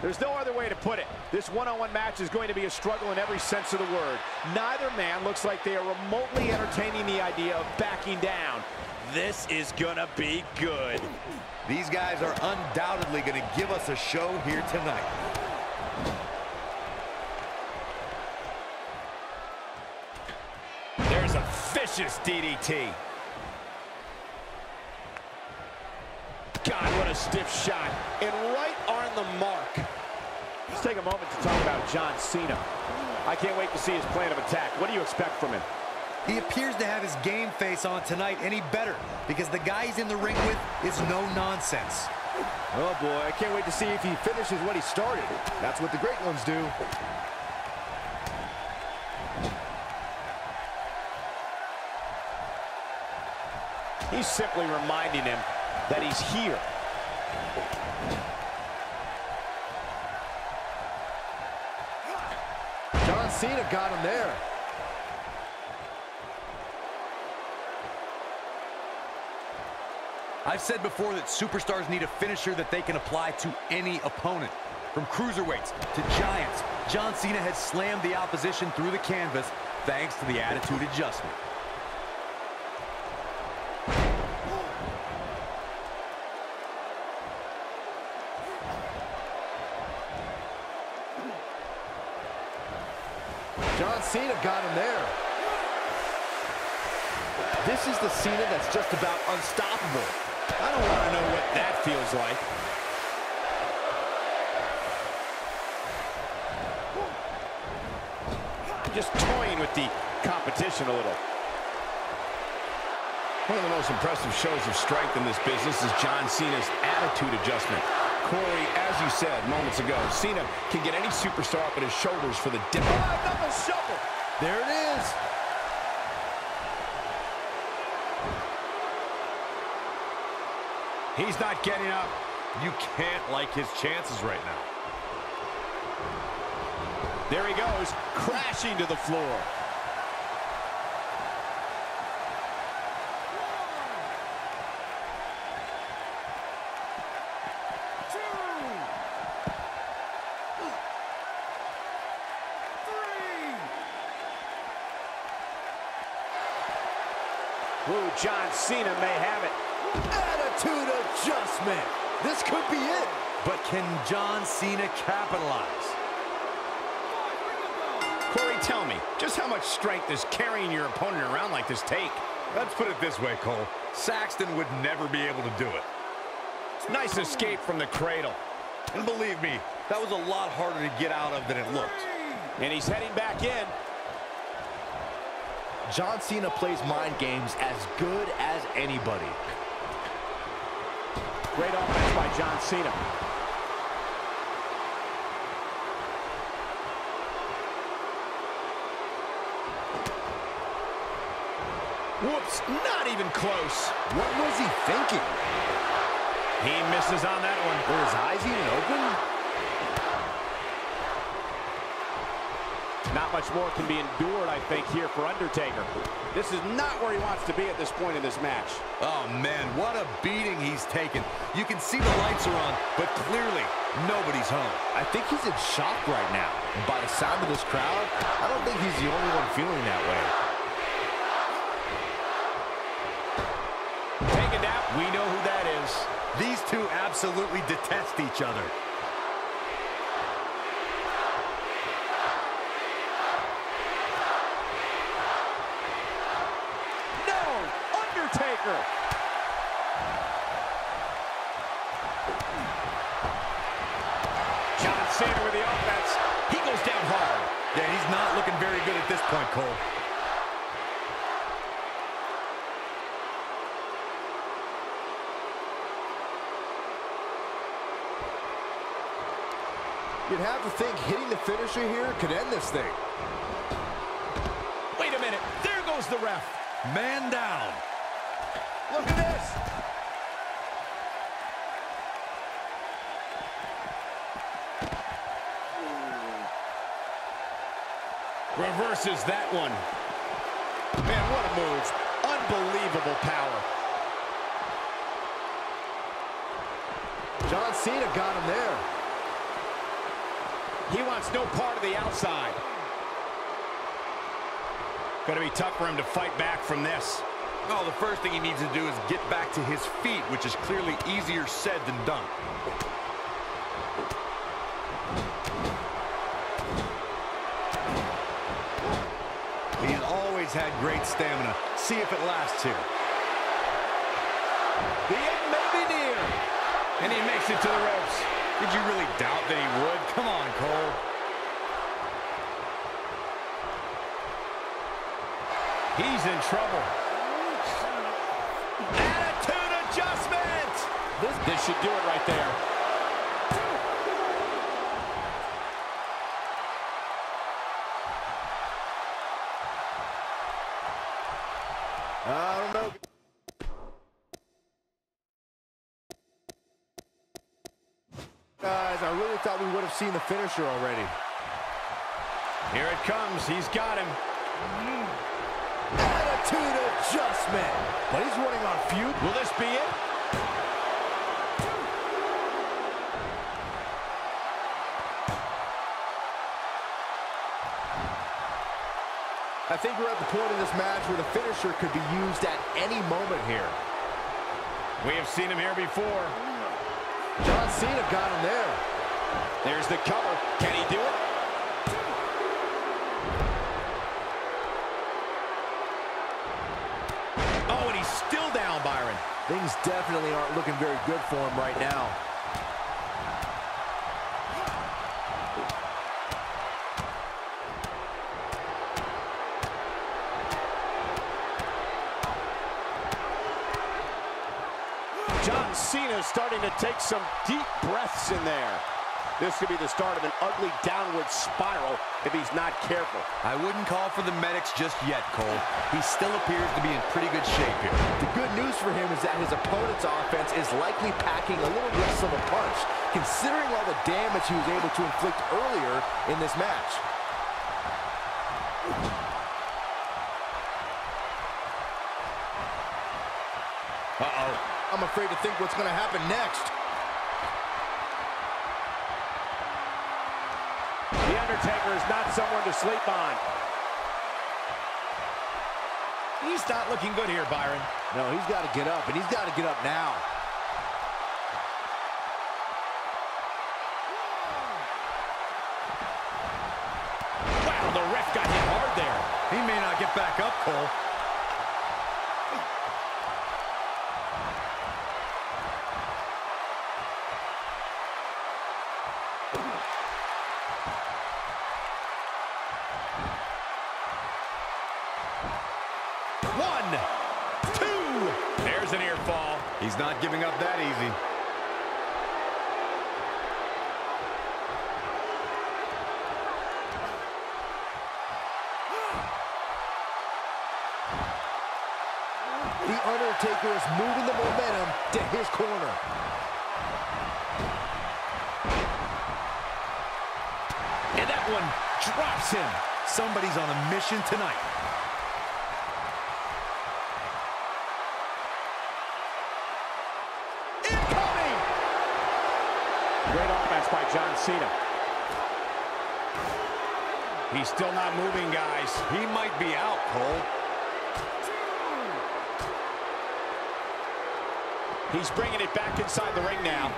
There's no other way to put it. This one-on-one match is going to be a struggle in every sense of the word. Neither man looks like they are remotely entertaining the idea of backing down. This is gonna be good. These guys are undoubtedly gonna give us a show here tonight. There's a vicious DDT. God, what a stiff shot, and right on the mark. Let's take a moment to talk about John Cena. I can't wait to see his plan of attack. What do you expect from him? He appears to have his game face on tonight, and he better, because the guy he's in the ring with is no nonsense. Oh boy, I can't wait to see if he finishes what he started. That's what the great ones do. He's simply reminding him that he's here. John Cena got him there. I've said before that superstars need a finisher that they can apply to any opponent. From cruiserweights to giants, John Cena has slammed the opposition through the canvas thanks to the Attitude Adjustment. John Cena got him there. This is the Cena that's just about unstoppable. I don't want to know what that feels like. Just toying with the competition a little. One of the most impressive shows of strength in this business is John Cena's Attitude Adjustment. Corey, as you said moments ago, Cena can get any superstar up at his shoulders for the dip. Oh, double shuffle. There it is. He's not getting up. You can't like his chances right now. There he goes, crashing to the floor. Ooh, John Cena may have it. Attitude Adjustment. This could be it. But can John Cena capitalize? Corey, tell me, just how much strength does carrying your opponent around like this take? Let's put it this way, Cole. Saxton would never be able to do it. Nice escape from the cradle. And believe me, that was a lot harder to get out of than it looked. And he's heading back in. John Cena plays mind games as good as anybody. Great offense by John Cena. Whoops, not even close. What was he thinking? He misses on that one. Were his eyes even open? Not much more can be endured, I think, here for Undertaker. This is not where he wants to be at this point in this match. Oh, man, what a beating he's taken. You can see the lights are on, but clearly nobody's home. I think he's in shock right now. And by the sound of this crowd, I don't think he's the only one feeling that way. Taken down. We know who that is. These two absolutely detest each other. Taker. John Cena with the offense. He goes down hard. Yeah, he's not looking very good at this point, Cole. You'd have to think hitting the finisher here could end this thing. Wait a minute. There goes the ref. Man down. Look at this. Reverses that one. Man, what a move. Unbelievable power. John Cena got him there. He wants no part of the outside. Gonna be tough for him to fight back from this. No, the first thing he needs to do is get back to his feet, which is clearly easier said than done. He's always had great stamina. See if it lasts here. The end may be near. And he makes it to the ropes. Did you really doubt that he would? Come on, Cole. He's in trouble. Attitude adjustment! This should do it right there. I don't know. Guys, I really thought we would have seen the finisher already. Here it comes. He's got him. Attitude adjustment. But he's running on feud. Will this be it? I think we're at the point in this match where the finisher could be used at any moment here. We have seen him here before. John Cena got him there. There's the cover. Can he do it? Oh, and he's still down, Byron. Things definitely aren't looking very good for him right now. John Cena starting to take some deep breaths in there. This could be the start of an ugly downward spiral if he's not careful. I wouldn't call for the medics just yet, Cole. He still appears to be in pretty good shape here. The good news for him is that his opponent's offense is likely packing a little less of a punch, considering all the damage he was able to inflict earlier in this match. Uh-oh. I'm afraid to think what's going to happen next. The Undertaker is not someone to sleep on. He's not looking good here, Byron. No, he's got to get up, and he's got to get up now. Wow, the ref got hit hard there. He may not get back up, Cole. One, two. There's an ear fall. He's not giving up that easy. The Undertaker is moving the momentum to his corner. And that one drops him. Somebody's on a mission tonight. Great offense by John Cena. He's still not moving, guys. He might be out, Cole. He's bringing it back inside the ring now.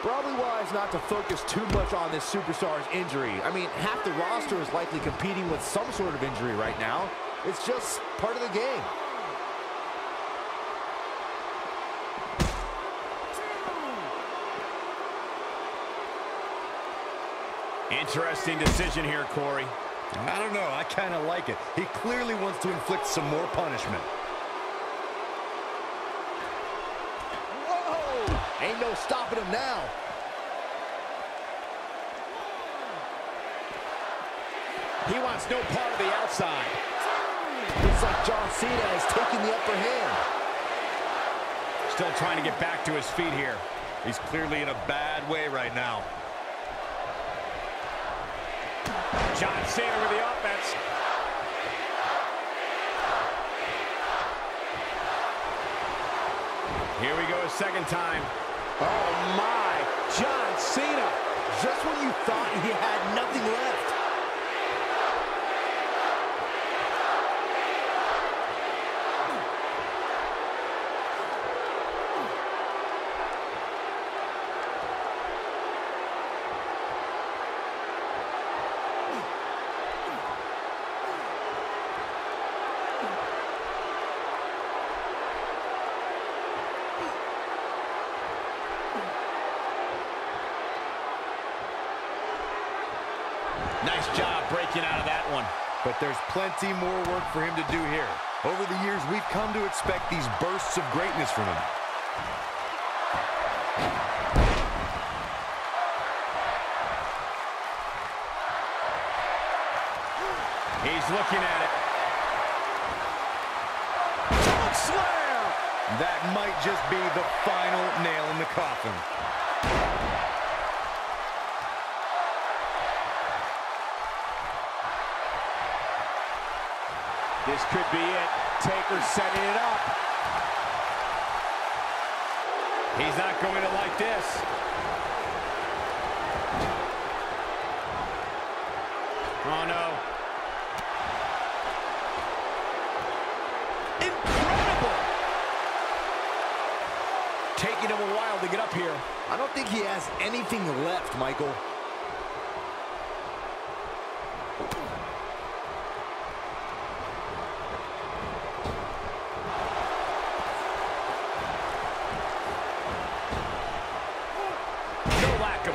Probably wise not to focus too much on this superstar's injury. I mean, half the roster is likely competing with some sort of injury right now. It's just part of the game. Interesting decision here, Corey. I don't know. I kind of like it. He clearly wants to inflict some more punishment. Ain't no stopping him now. He wants no part of the outside. It's like John Cena has taken the upper hand. Still trying to get back to his feet here. He's clearly in a bad way right now. John Cena with the offense. Here we go a second time. Oh my, John Cena. Just when you thought he had nothing left. Nice job breaking out of that one. But there's plenty more work for him to do here. Over the years, we've come to expect these bursts of greatness from him. He's looking at it. Oh, slam! That might just be the final nail in the coffin. This could be it. Taker setting it up. He's not going to like this. Oh, no. Incredible! Taking him a while to get up here. I don't think he has anything left, Michael.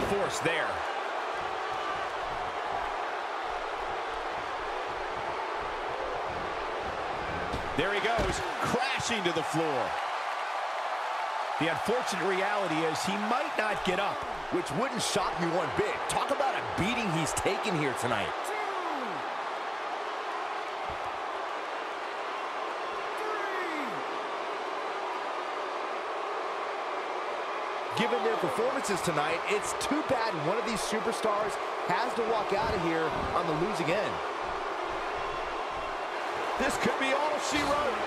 Force there. There he goes, crashing to the floor. The unfortunate reality is he might not get up, which wouldn't shock me one bit. Talk about a beating he's taken here tonight. Given their performances tonight, it's too bad one of these superstars has to walk out of here on the losing end. This could be all she wrote.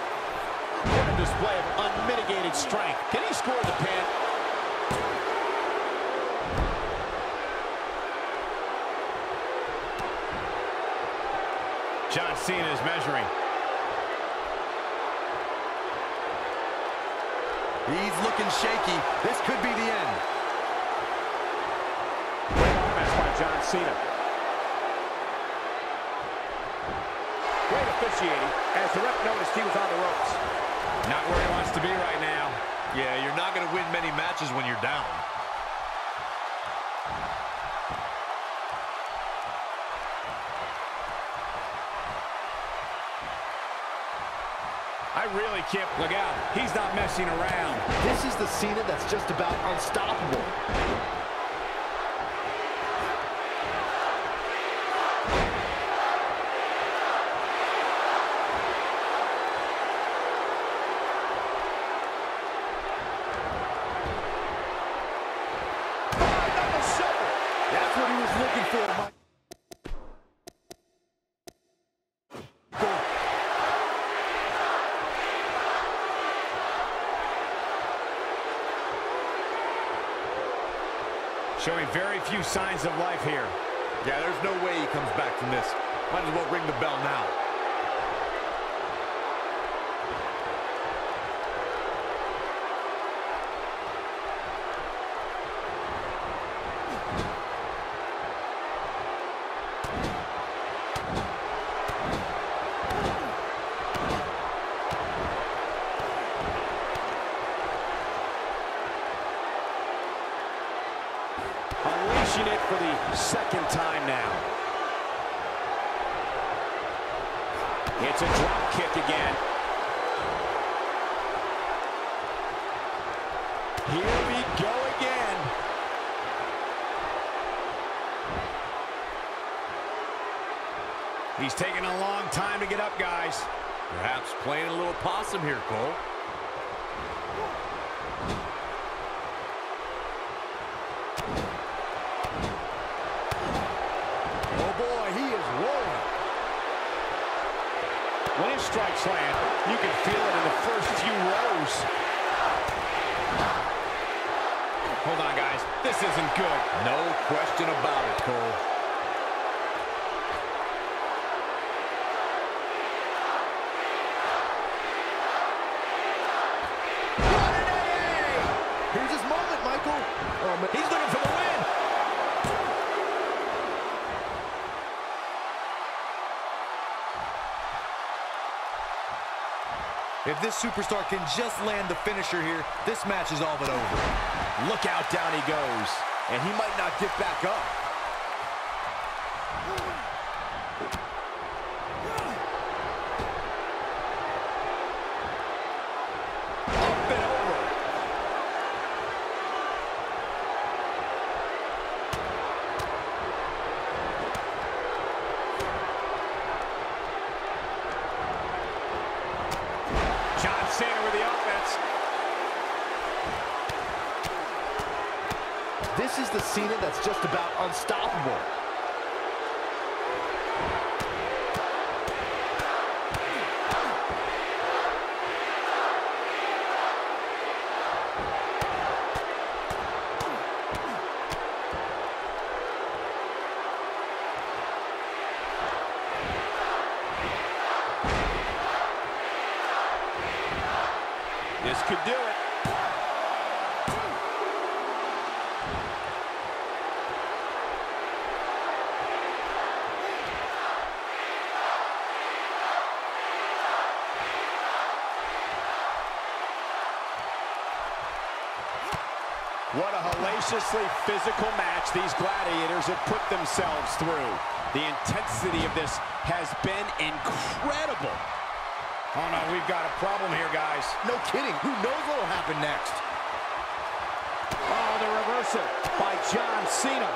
What a display of unmitigated strength. Can he score the pin? John Cena is measuring. He's looking shaky. This could be the end. Great offense by John Cena. Great officiating as the ref noticed he was on the ropes. Not where he wants to be right now. Yeah, you're not going to win many matches when you're down. I really can't look out. He's not messing around. This is the Cena that's just about unstoppable. That's what he was looking for, Mike. Showing very few signs of life here. Yeah, there's no way he comes back from this. Might as well ring the bell now. Unleashing it for the second time now. It's a drop kick again. Here we go again. He's taking a long time to get up, guys. Perhaps playing a little possum here, Cole. When his strikes land, you can feel it in the first few rows. Hold on, guys. This isn't good. No question about it, Cole. What a day! Here's his moment, Michael. He's looking for the win. If this superstar can just land the finisher here, this match is all but over. Look out, down he goes. And he might not get back up. Up and over. John Cena with the offense. This is the Cena that's just about unstoppable. This could do it. What a hellaciously physical match these gladiators have put themselves through. The intensity of this has been incredible. Oh, no, we've got a problem here, guys. No kidding. Who knows what will happen next? Oh, the reversal by John Cena.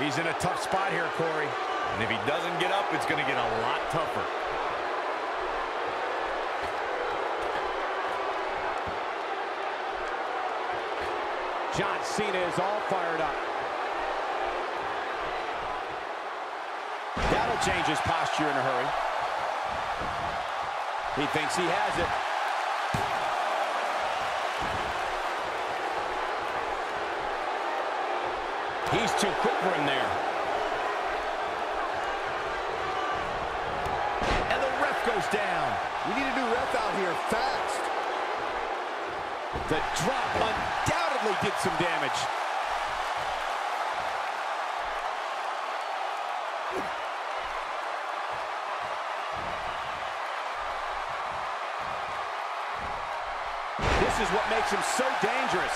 He's in a tough spot here, Corey. And if he doesn't get up, it's going to get a lot tougher. John Cena is all fired up. That'll change his posture in a hurry. He thinks he has it. He's too quick for him there. And the ref goes down. We need a new ref out here fast. The drop undoubtedly did some damage. This is what makes him so dangerous.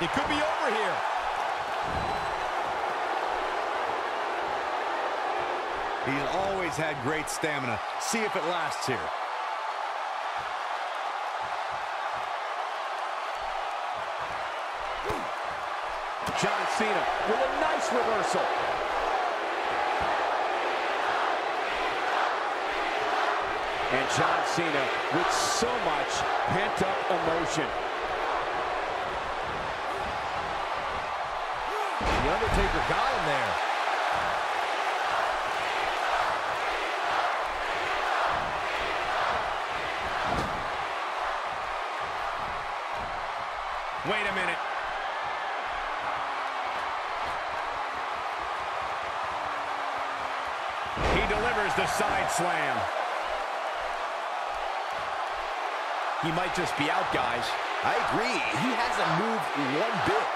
It could be over here. He's always had great stamina. See if it lasts here. John Cena with a nice reversal. And John Cena with so much pent-up emotion. The Undertaker got him there. Wait a minute. He delivers the side slam. He might just be out, guys. I agree. He hasn't moved one bit.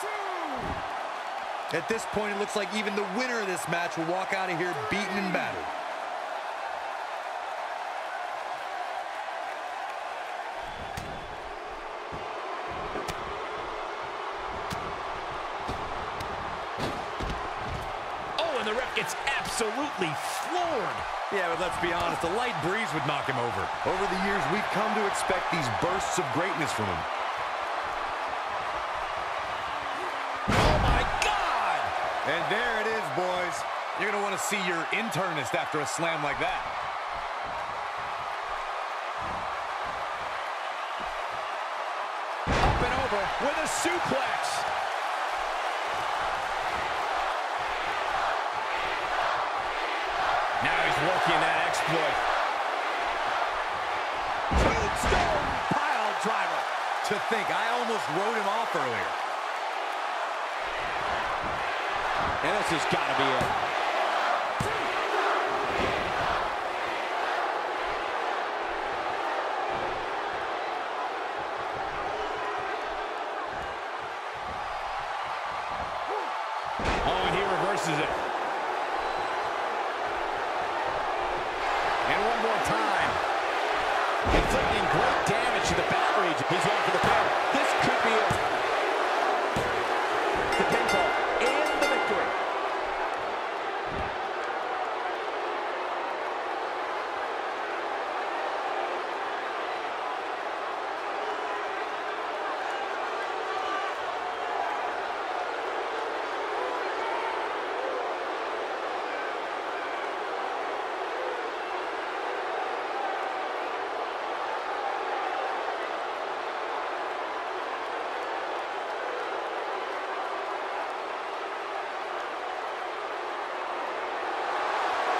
Two. At this point, it looks like even the winner of this match will walk out of here beaten and battered. It's absolutely floored. Yeah, but let's be honest, a light breeze would knock him over. Over the years, we've come to expect these bursts of greatness from him. Oh, my God! And there it is, boys. You're going to want to see your internist after a slam like that. over with a suplex. Now he's working that exploit. Tombstone pile driver. To think, I almost wrote him off earlier. And this has got to be it. Oh, and he reverses it. And one more time. Inflicting great damage to the back region. He's going for the pin. This could be it. The pinfall and the victory.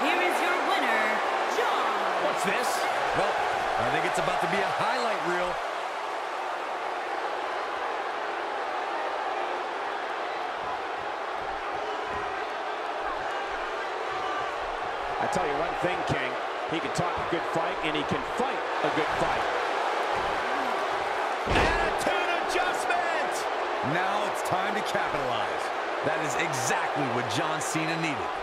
Here is your winner, John. What's this? Well, I think it's about to be a highlight reel. I tell you one thing, King. He can talk a good fight, and he can fight a good fight. Attitude adjustment! Now it's time to capitalize. That is exactly what John Cena needed.